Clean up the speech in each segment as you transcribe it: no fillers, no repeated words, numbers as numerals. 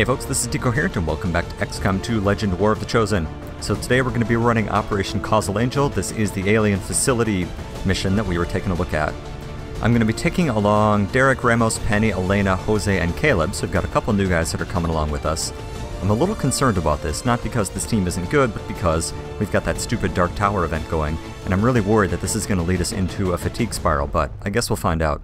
Hey folks, this is DeCoherent and welcome back to XCOM 2 Legend, War of the Chosen. So today we're going to be running Operation Causal Angel. This is the alien facility mission that we were taking a look at. I'm going to be taking along Derek, Ramos, Penny, Elena, Jose, and Caleb, so we've got a couple new guys that are coming along with us. I'm a little concerned about this, not because this team isn't good, but because we've got that stupid Dark Tower event going, and I'm really worried that this is going to lead us into a fatigue spiral, but I guess we'll find out.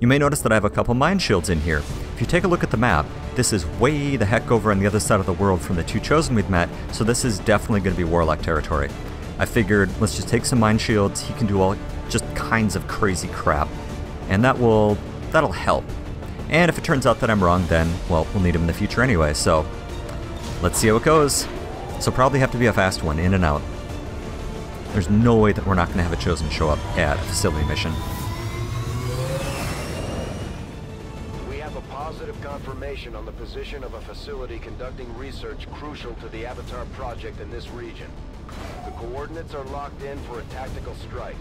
You may notice that I have a couple mine shields in here. If you take a look at the map, this is way the heck over on the other side of the world from the two Chosen we've met, so this is definitely going to be Warlock territory. I figured, let's just take some mine shields, he can do all just kinds of crazy crap, and that'll help. And if it turns out that I'm wrong, then, well, we'll need him in the future anyway, so let's see how it goes. So probably have to be a fast one, in and out. There's no way that we're not going to have a Chosen show up at a facility mission. Positive confirmation on the position of a facility conducting research crucial to the Avatar project in this region. The coordinates are locked in for a tactical strike.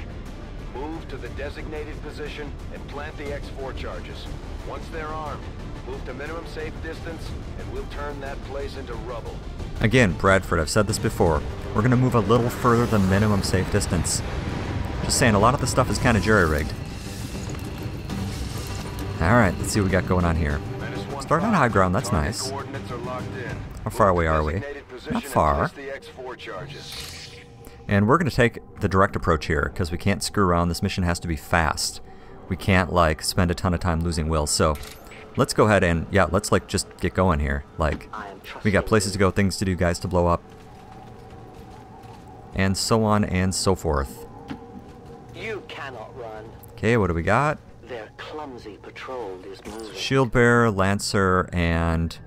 Move to the designated position and plant the X4 charges. Once they're armed, move to minimum safe distance and we'll turn that place into rubble. Again, Bradford, I've said this before, we're going to move a little further than minimum safe distance. Just saying, a lot of the stuff is kind of jerry-rigged. Alright, let's see what we got going on here. Starting on high ground, that's nice. How far away are we? Not far. And we're going to take the direct approach here, because we can't screw around. This mission has to be fast. We can't, like, spend a ton of time losing will, so let's go ahead and, yeah, let's, like, just get going here. Like, we got places to go, things to do, guys to blow up, and so on and so forth. You cannot run. Okay, what do we got? Their clumsy patrol is moving. Shield Bearer, Lancer, and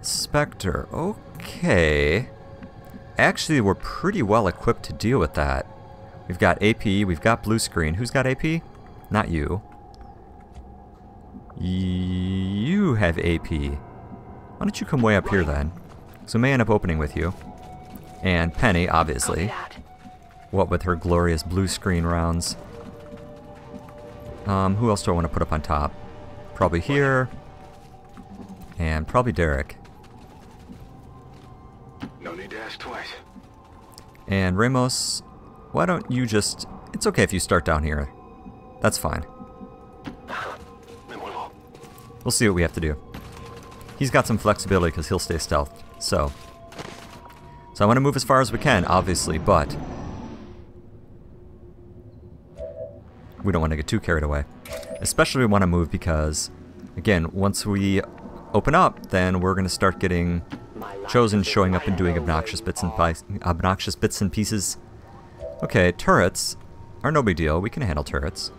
Spectre. Okay. Actually, we're pretty well equipped to deal with that. We've got AP, we've got blue screen. Who's got AP? Not you. You have AP. Why don't you come way up here then? So we may end up opening with you. And Penny, obviously. What with her glorious blue screen rounds. Who else do I want to put up on top? Probably here, and probably Derek. No need to ask twice. And Ramos, why don't you just... It's okay if you start down here. That's fine. We'll see what we have to do. He's got some flexibility because he'll stay stealthed, so... So I want to move as far as we can, obviously, but... we don't want to get too carried away. Especially we want to move because, again, once we open up, then we're going to start getting Chosen showing up and doing obnoxious bits and pieces. Okay, turrets are no big deal. We can handle turrets.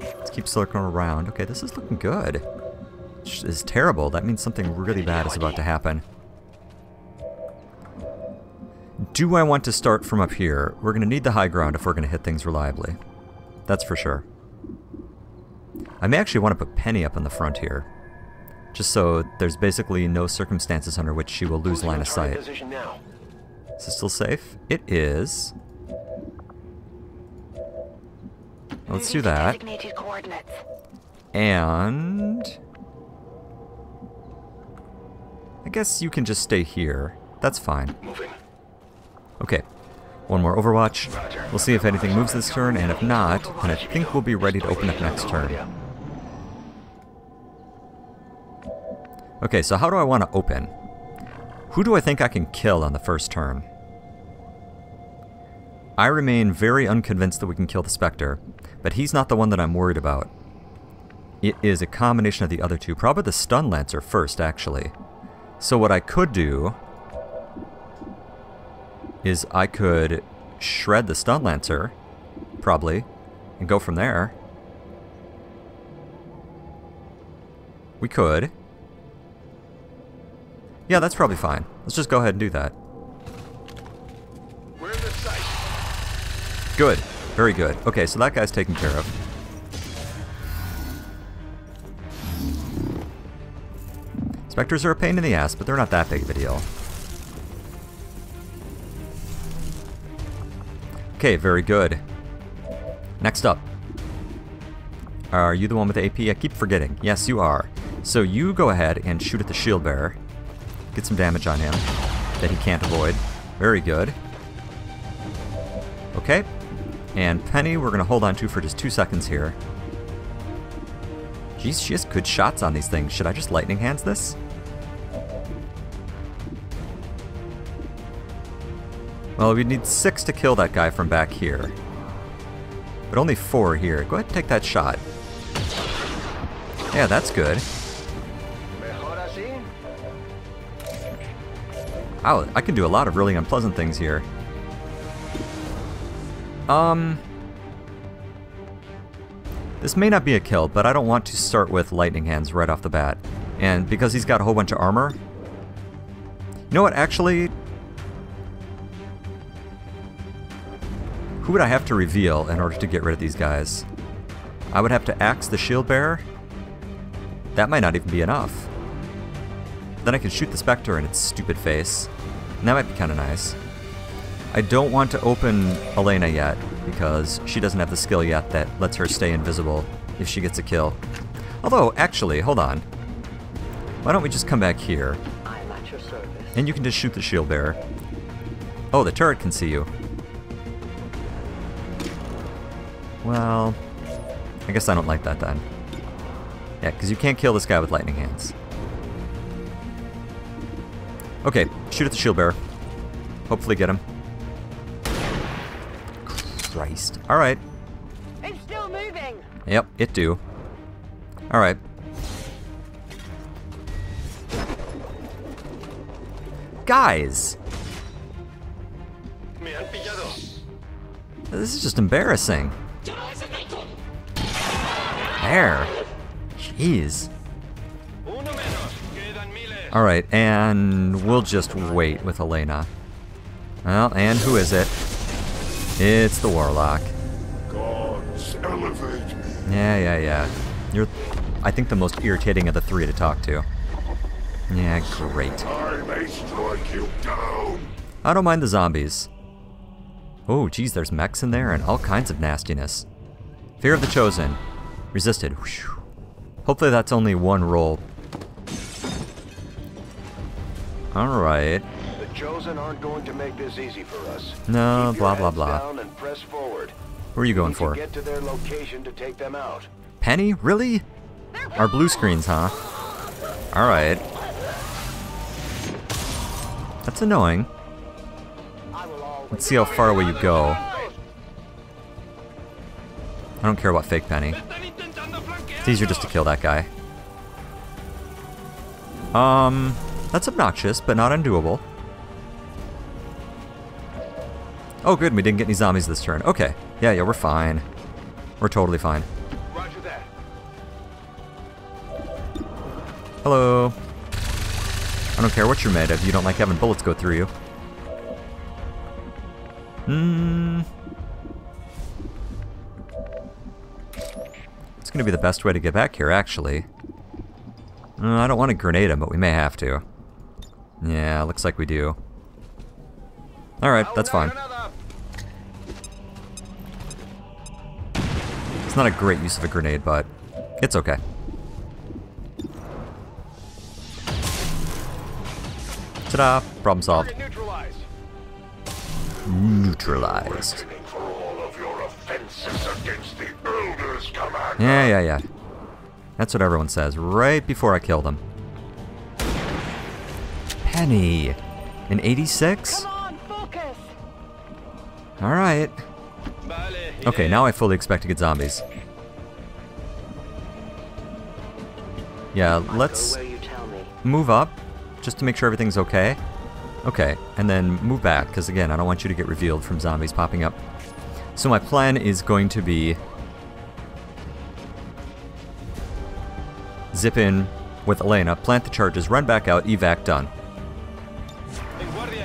Let's keep circling around. Okay, this is looking good. Which is terrible. That means something really bad is about to happen. Do I want to start from up here? We're going to need the high ground if we're going to hit things reliably. That's for sure. I may actually want to put Penny up in the front here. Just so there's basically no circumstances under which she will lose line of sight. Is it still safe? It is. Let's do that. And... I guess you can just stay here. That's fine. Okay, one more Overwatch. We'll see if anything moves this turn, and if not, then I think we'll be ready to open up next turn. Okay, so how do I want to open? Who do I think I can kill on the first turn? I remain very unconvinced that we can kill the Spectre, but he's not the one that I'm worried about. It is a combination of the other two, probably the Stun Lancer first, actually. So what I could do... is I could shred the Stun Lancer, probably, and go from there. We could. Yeah, that's probably fine. Let's just go ahead and do that. We're in the site. Good. Very good. Okay, so that guy's taken care of. Spectres are a pain in the ass, but they're not that big of a deal. Okay, very good. Next up. Are you the one with the AP? I keep forgetting. Yes, you are. So you go ahead and shoot at the shield bearer. Get some damage on him that he can't avoid. Very good. Okay. And Penny we're going to hold on to for just 2 seconds here. Jeez, she has good shots on these things. Should I just lightning hands this? Well, we need 6 to kill that guy from back here. But only 4 here. Go ahead and take that shot. Yeah, that's good. Ow, I can do a lot of really unpleasant things here. This may not be a kill, but I don't want to start with lightning hands right off the bat. And because he's got a whole bunch of armor... You know what, actually... Who would I have to reveal in order to get rid of these guys? I would have to axe the shield bearer. That might not even be enough. Then I can shoot the Spectre in its stupid face. And that might be kind of nice. I don't want to open Elena yet, because she doesn't have the skill yet that lets her stay invisible if she gets a kill. Although, actually, hold on. Why don't we just come back here? I'm at your service. And you can just shoot the shield bearer. Oh, the turret can see you. Well, I guess I don't like that then. Yeah, because you can't kill this guy with lightning hands. Okay, shoot at the shield bearer. Hopefully get him. Christ. Alright. It's still moving. Yep, it do. Alright. Guys! This is just embarrassing. There. Jeez. Alright, and we'll just wait with Elena. Well, and who is it? It's the warlock. Gods, elevate me. Yeah. You're, I think, the most irritating of the three to talk to. Yeah, great. I may strike you down. I don't mind the zombies. Oh, geez, there's mechs in there and all kinds of nastiness. Fear of the Chosen. Resisted. Whew. Hopefully that's only one roll. Alright. The Chosen aren't going to make this easy for us. No, blah blah blah. Who are you going for? Get to their location to take them out. Penny? Really? Our blue screens, huh? Alright. That's annoying. Let's see how far away you go. I don't care about fake Penny. It's easier just to kill that guy. That's obnoxious, but not undoable. Oh good, we didn't get any zombies this turn. Okay. Yeah, we're fine. We're totally fine. Roger that. Hello. I don't care what you're made of, you don't like having bullets go through you. It's gonna be the best way to get back here, actually. I don't want to grenade him, but we may have to. Yeah, looks like we do. Alright, that's fine. It's not a great use of a grenade, but it's okay. Ta-da! Problem solved. Neutralized. Yeah. That's what everyone says right before I kill them. Penny! An 86? Alright. Okay, now I fully expect to get zombies. Yeah, let's move up just to make sure everything's okay. Okay, and then move back, because again, I don't want you to get revealed from zombies popping up. So my plan is going to be zip in with Elena, plant the charges, run back out, evac, done.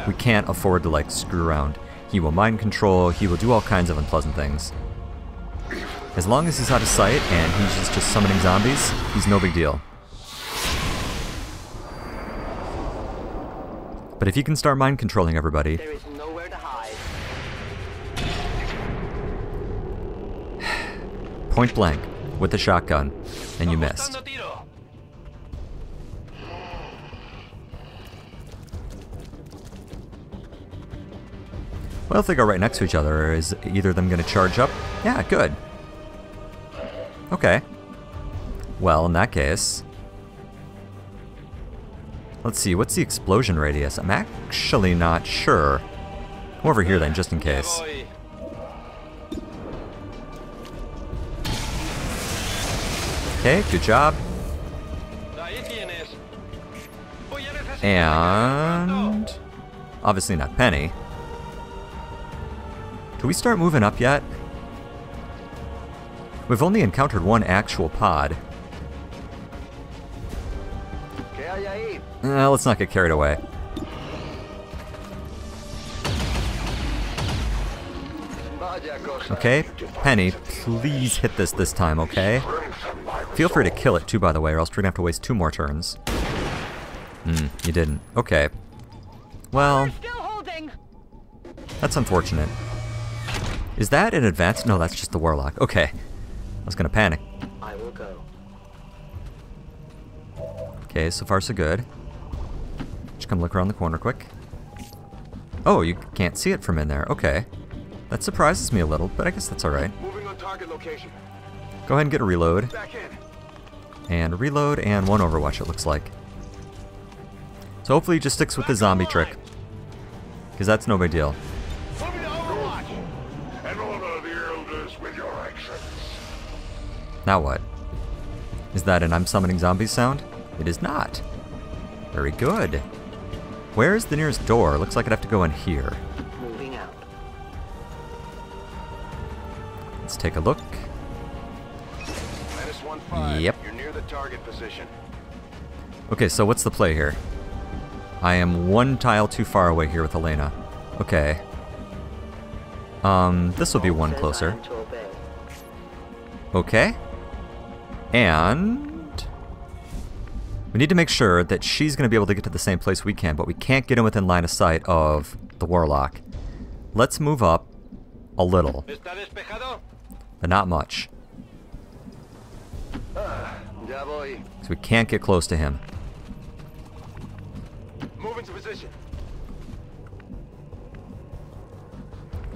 We can't afford to, like, screw around. He will mind control, he will do all kinds of unpleasant things. As long as he's out of sight and he's just summoning zombies, he's no big deal. But if he can start mind controlling everybody... There is nowhere to hide. Point blank, with a shotgun, and you missed. Well, if they go right next to each other, is either of them going to charge up? Yeah, good. Okay. Well, in that case... Let's see, what's the explosion radius? I'm actually not sure. Come over here then, just in case. Okay, good job. And... obviously not Penny. Do we start moving up yet? We've only encountered one actual pod. Let's not get carried away. Okay, Penny, please hit this time, okay? Feel free to kill it too, by the way, or else we're gonna have to waste two more turns. Hmm, you didn't. Okay. Well, that's unfortunate. Is that an advance? No, that's just the warlock. Okay. I was gonna panic. I will go. Okay, so far so good. Just come look around the corner quick. Oh, you can't see it from in there. Okay. That surprises me a little, but I guess that's alright. Moving on target location. Go ahead and get a reload. Back in. And reload and one overwatch, it looks like. So hopefully he just sticks with the zombie trick, because that's no big deal. Now what? Is that an I'm summoning zombies sound? It is not. Very good. Where is the nearest door? Looks like I'd have to go in here. Moving out. Let's take a look. -15. Yep. You're near the target position. Okay, so what's the play here? I am one tile too far away here with Elena. Okay. This will be one closer. Okay. And... we need to make sure that she's going to be able to get to the same place we can, but we can't get in within line of sight of the warlock. Let's move up a little. But not much. So we can't get close to him.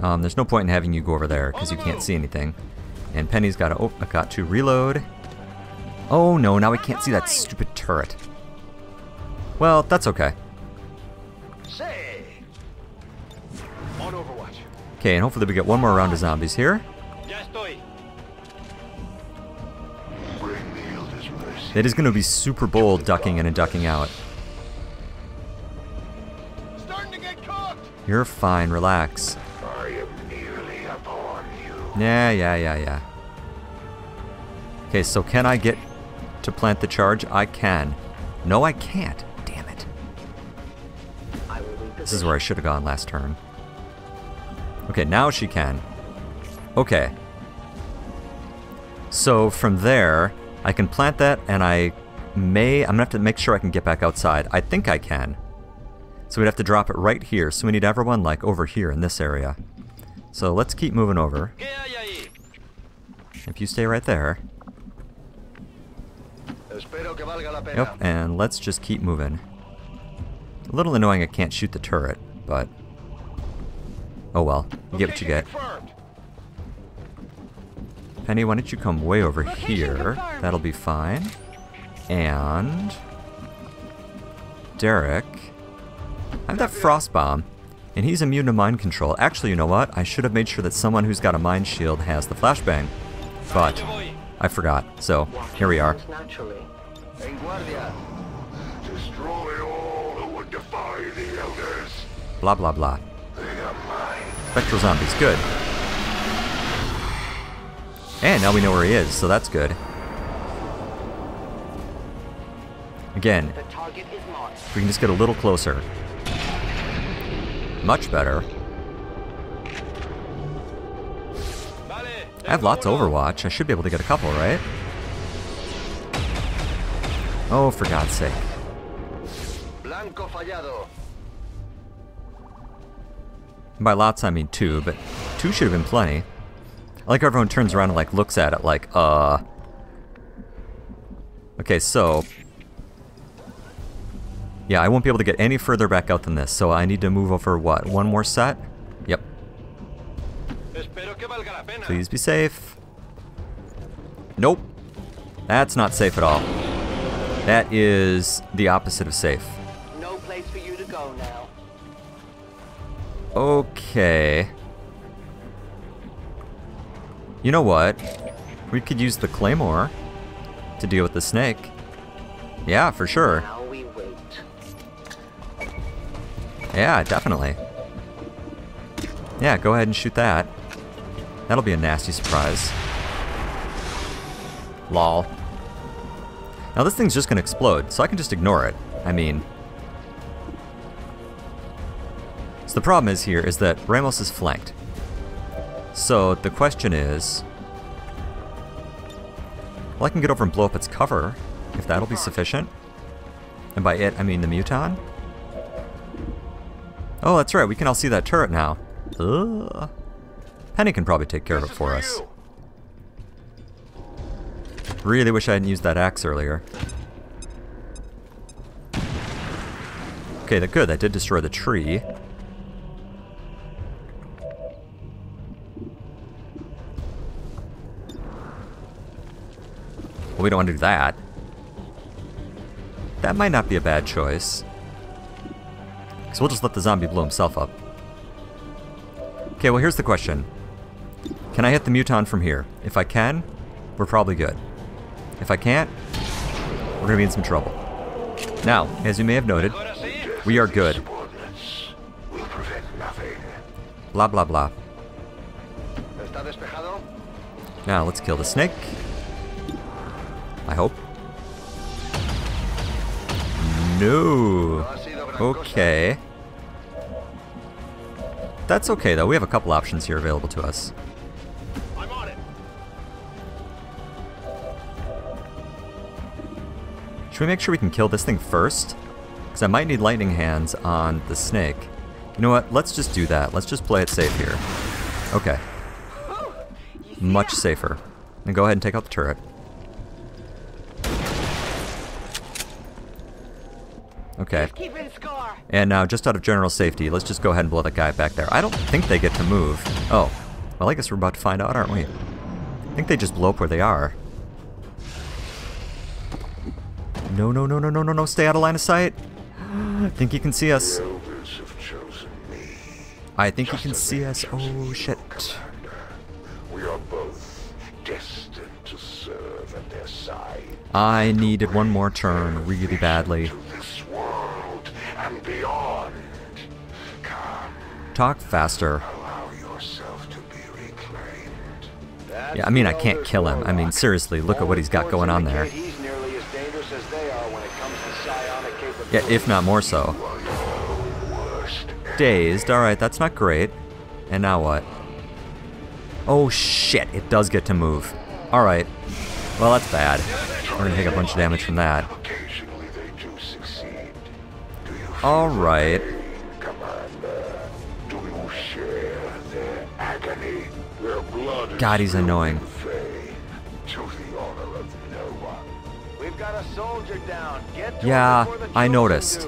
There's no point in having you go over there because you can't see anything. And Penny's got to, oh, I got to reload. Oh no, now we can't see that stupid turret. Well, that's okay. Okay, and hopefully we get one more round of zombies here. It is going to be super bold ducking in and ducking out. You're fine, relax. I am nearly upon you. Yeah. Okay, so can I get to plant the charge? I can. No, I can't. Damn it. This is where I should have gone last turn. Okay, now she can. Okay. So from there, I can plant that and I'm gonna have to make sure I can get back outside. I think I can. So we'd have to drop it right here, so we need everyone like over here in this area. So let's keep moving over. If you stay right there. Yep, and let's just keep moving. A little annoying I can't shoot the turret, but... oh well, you get what you get. Penny, why don't you come way over here? That'll be fine. And... Derek... I have that frost bomb, and he's immune to mind control. Actually, you know what? I should have made sure that someone who's got a mind shield has the flashbang, but I forgot. So here we are. Destroy all who would defy the elders. Blah blah blah. Spectral zombies, good. And now we know where he is, so that's good. Again, if we can just get a little closer. Much better. I have lots of overwatch. I should be able to get a couple, right? Oh, for God's sake. By lots, I mean two, but two should have been plenty. I like how everyone turns around and like looks at it like, okay, so... yeah, I won't be able to get any further back out than this, so I need to move over, what, one more set? Yep, Please be safe. Nope. That's not safe at all. That is the opposite of safe. No place for you to go now. Okay. You know what? We could use the claymore to deal with the snake. Yeah, for sure. Now we wait. Yeah, definitely. Yeah, go ahead and shoot that. That'll be a nasty surprise. Lol. Now this thing's just gonna explode, so I can just ignore it. I mean... So the problem is here is that Ramos is flanked. So the question is... Well, I can get over and blow up its cover, if that'll be sufficient. And by it, I mean the Muton. Oh, that's right, we can all see that turret now. Ugh. Penny can probably take care of it for us. Really wish I hadn't used that axe earlier. Okay, that good, that did destroy the tree. Well, we don't want to do that. That might not be a bad choice. Because we'll just let the zombie blow himself up. Okay, well here's the question. Can I hit the Muton from here? If I can, we're probably good. If I can't, we're gonna be in some trouble. Now, as you may have noted, we are good. Blah, blah, blah. Now, let's kill the snake. I hope. No. Okay. That's okay, though. We have a couple options here available to us. Should we make sure we can kill this thing first? Because I might need lightning hands on the snake. You know what? Let's just do that. Let's just play it safe here. Okay. Much safer. And go ahead and take out the turret. Okay. And now, just out of general safety, let's just go ahead and blow that guy back there. I don't think they get to move. Oh. Well, I guess we're about to find out, aren't we? I think they just blow up where they are. No, no, no, no, no, no, no, stay out of line of sight. I think he can see us. I think he can see us. Oh, shit. I needed one more turn really badly. Talk faster. Yeah, I mean, I can't kill him. I mean, seriously, look at what he's got going on there. Yeah, if not more so. Dazed, alright, that's not great. And now what? Oh shit, it does get to move. Alright. Well, that's bad. We're gonna take a bunch of damage from that. Alright. God, he's annoying. Yeah, I noticed.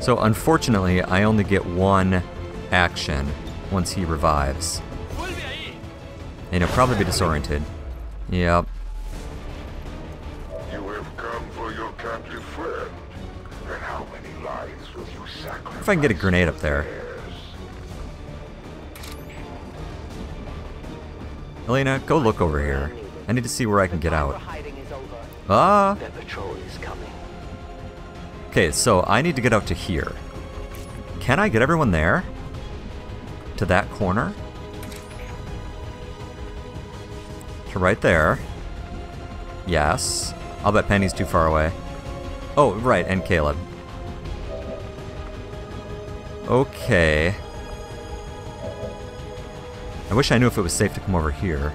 So unfortunately, I only get one action once he revives. And he'll probably be disoriented. Yep. If I can get a grenade up there. Elena, go look over here. I need to see where I can get out. Ah! Okay, so I need to get out to here. Can I get everyone there? To that corner? To right there. Yes. I'll bet Penny's too far away. Oh, right, and Caleb. Okay. I wish I knew if it was safe to come over here.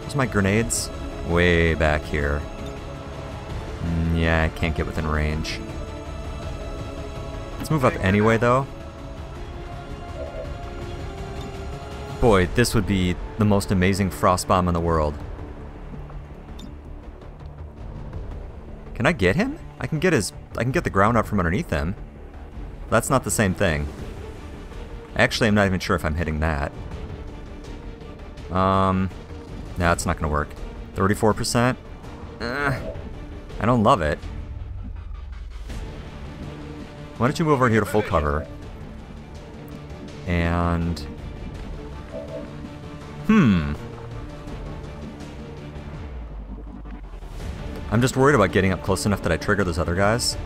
There's my grenades. Way back here. Yeah, I can't get within range. Let's move up anyway, though. Boy, this would be the most amazing frost bomb in the world. Can I get him? I can get the ground up from underneath him. That's not the same thing. Actually, I'm not even sure if I'm hitting that. No, it's not going to work. 34%? I don't love it. Why don't you move over here to full cover? And... I'm just worried about getting up close enough that I trigger those other guys.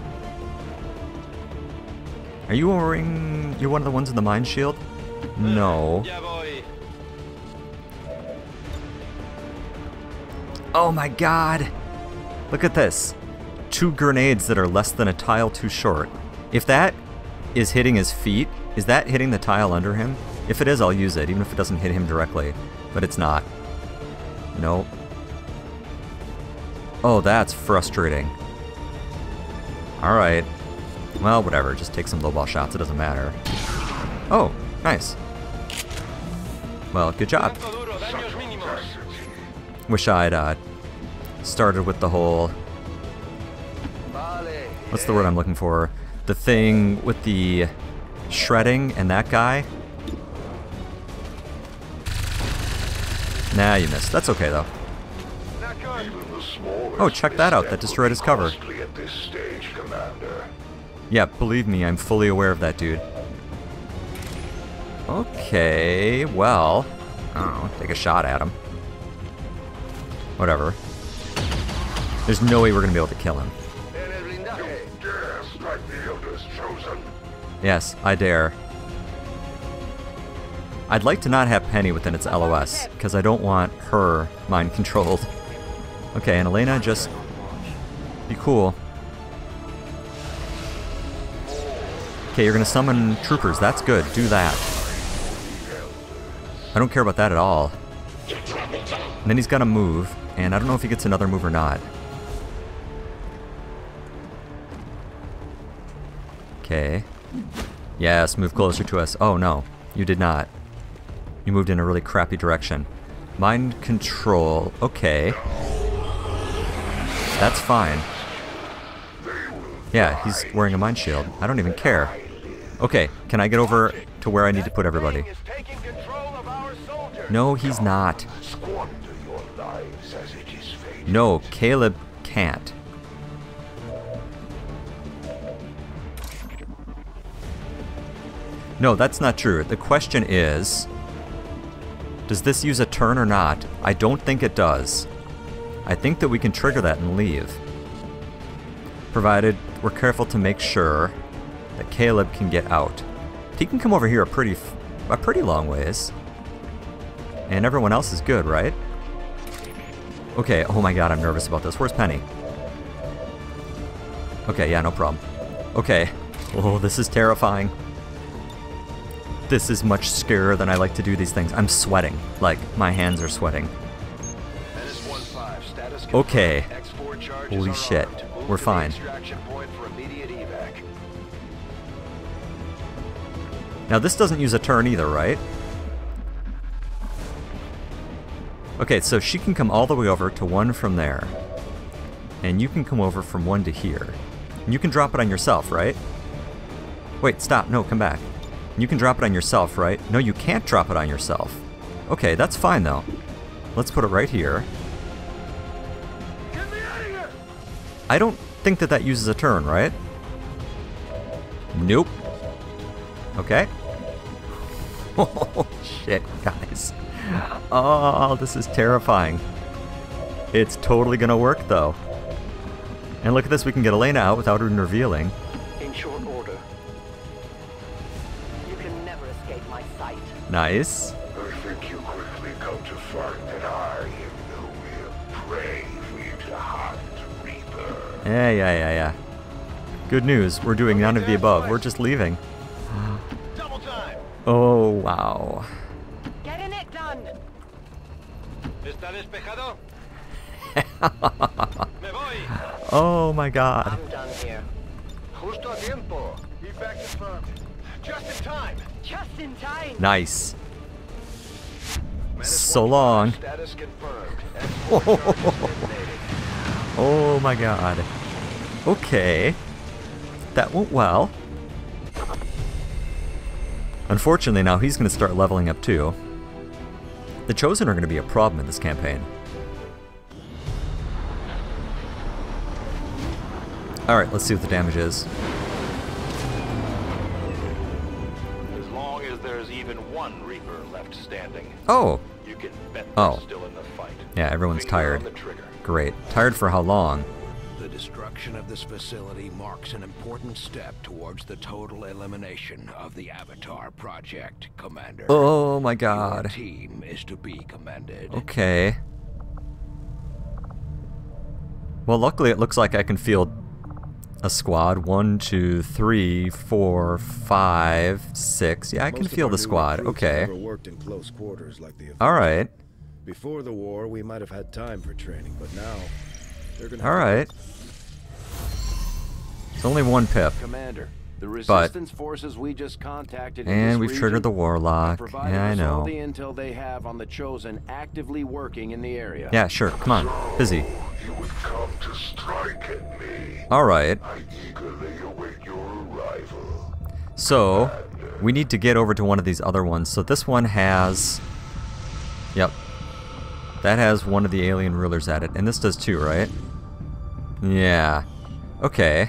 Are you wearing... You're one of the ones in the mine shield? No. Oh my god! Look at this. 2 grenades that are less than a tile too short. If that is hitting his feet, is that hitting the tile under him? If it is, I'll use it, even if it doesn't hit him directly. But it's not. Nope. Oh, that's frustrating. Alright. Well, whatever. Just take some lowball shots. It doesn't matter. Oh, nice. Well, good job. Wish I'd started with the whole... What's the word I'm looking for? The thing with the shredding and that guy. Nah, you missed. That's okay, though. Oh, check that out. That destroyed his cover. Yeah, believe me, I'm fully aware of that dude. Okay, well... Oh, take a shot at him. Whatever. There's no way we're going to be able to kill him. Yes, I dare. I'd like to not have Penny within its LOS, because I don't want her mind-controlled. Okay, and Elena, just be cool. Okay, you're going to summon troopers. That's good. Do that. I don't care about that at all. And then he's going to move, and I don't know if he gets another move or not. Okay. Yes, move closer to us. Oh no, you did not. You moved in a really crappy direction. Mind control. Okay. That's fine. Yeah, he's wearing a mind shield. I don't even care. Okay, can I get over to where I need to put everybody? No, he's not. No, Caleb can't. No, that's not true. The question is, does this use a turn or not? I don't think it does. I think that we can trigger that and leave. Provided we're careful to make sure that Caleb can get out. He can come over here a pretty long ways. And everyone else is good, right? Okay, oh my god, I'm nervous about this. Where's Penny? Okay, yeah, no problem. Okay. Oh, this is terrifying. This is much scarier than I like to do these things. I'm sweating. Like, my hands are sweating. Okay. Holy shit. We're fine. Now this doesn't use a turn either, right? Okay, so she can come all the way over to one from there. And you can come over from one to here. And you can drop it on yourself, right? Wait, stop. No, come back. You can drop it on yourself, right? No, you can't drop it on yourself. Okay, that's fine though. Let's put it right here. Get me out of here! I don't think that that uses a turn, right? Nope. Okay. Oh shit, guys. Oh, this is terrifying. It's totally gonna work though. And look at this, we can get Elena out without her revealing. In short order. Nice. I think you quickly come to find that I am no mere prey for you to hunt, Reaper. Yeah. Good news, we're doing none of the above. We're just leaving. Double time. Oh, wow. Getting it done. ¿Está despejado? Me voy. Oh my god. I'm done here. Justo a tiempo. Get back to front. Just in time. Just in time. Nice. So long. Oh my god. Okay. That went well. Unfortunately, now he's going to start leveling up too. The Chosen are going to be a problem in this campaign. Alright, let's see what the damage is. As long as there's even one Reaper left standing. Oh! You can bet they're still in the fight. Yeah, everyone's tired. Great. Tired for how long? The destruction of this facility marks an important step towards the total elimination of the Avatar project, Commander. Oh my god. Your team is to be commended. Okay. Well, luckily it looks like I can field a squad. 1, 2, 3, 4, 5, 6. Yeah, I can feel the squad. Okay. Alright. Before the war, we might have had time for training, but now they're gonna. Alright. It's only one pip. Commander, the resistance forces we just contacted and we've triggered the warlock. Yeah, I know. All the intel they have on the Chosen actively working in the area. Yeah, sure. Come on. Busy. You would come to strike at me. All right. I eagerly await your arrival. So, we need to get over to one of these other ones. So this one has, yep, that has one of the alien rulers at it, and this does too, right? Yeah. Okay.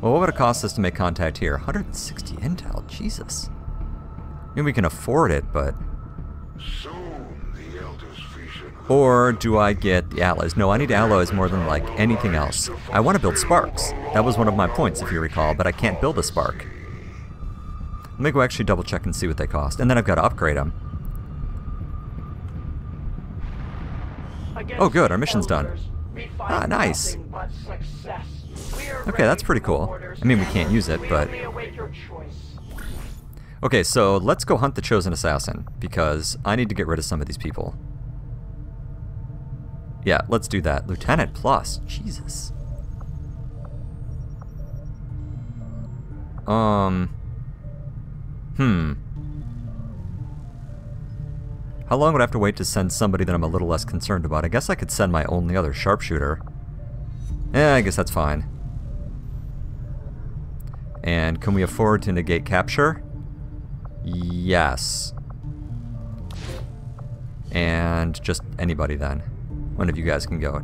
Well, what would it cost us to make contact here? 160 intel. Jesus. I mean, we can afford it, but. So or do I get the alloys? No, I need alloys more than like anything else. I want to build sparks. That was one of my points, if you recall, but I can't build a spark. Let me go actually double check and see what they cost, and then I've got to upgrade them. Oh good, our mission's done. Ah, nice. Okay, that's pretty cool. I mean, we can't use it, but... Okay, so let's go hunt the Chosen Assassin, because I need to get rid of some of these people. Yeah, let's do that. Lieutenant plus. Jesus. How long would I have to wait to send somebody that I'm a little less concerned about? I guess I could send my only other sharpshooter. Eh, I guess that's fine. And can we afford to negate capture? Yes. And just anybody then. One of you guys can go.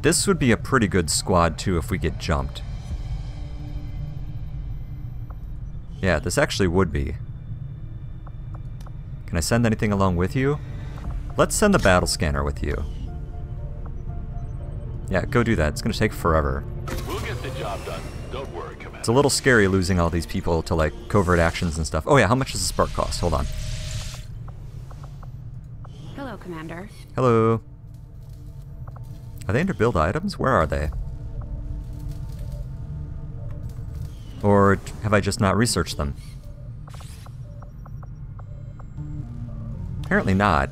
This would be a pretty good squad too if we get jumped. Yeah, this actually would be. Can I send anything along with you? Let's send the battle scanner with you. Yeah, go do that. It's gonna take forever. We'll get the job done. Don't worry, Commander. It's a little scary losing all these people to like covert actions and stuff. Oh yeah, how much does the spark cost? Hold on. Commander. Hello. Are they under build items? Where are they? Or have I just not researched them? Apparently not.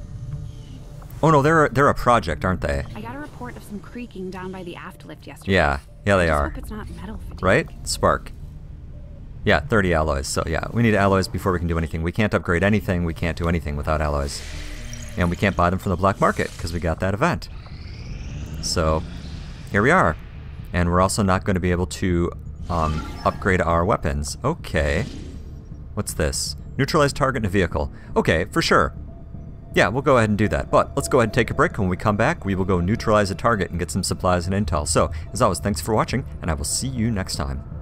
Oh no, they're a project, aren't they? I got a report of some creaking down by the aft lift yesterday. Yeah, they are. I just hope it's not metal fatigue. Right? Spark. Yeah, 30 alloys. So yeah, we need alloys before we can do anything. We can't upgrade anything. We can't do anything without alloys. And we can't buy them from the black market, because we got that event. So, here we are. And we're also not going to be able to upgrade our weapons. Okay. What's this? Neutralize target in a vehicle. Okay, for sure. Yeah, we'll go ahead and do that. But let's go ahead and take a break. When we come back, we will go neutralize a target and get some supplies and intel. So, as always, thanks for watching, and I will see you next time.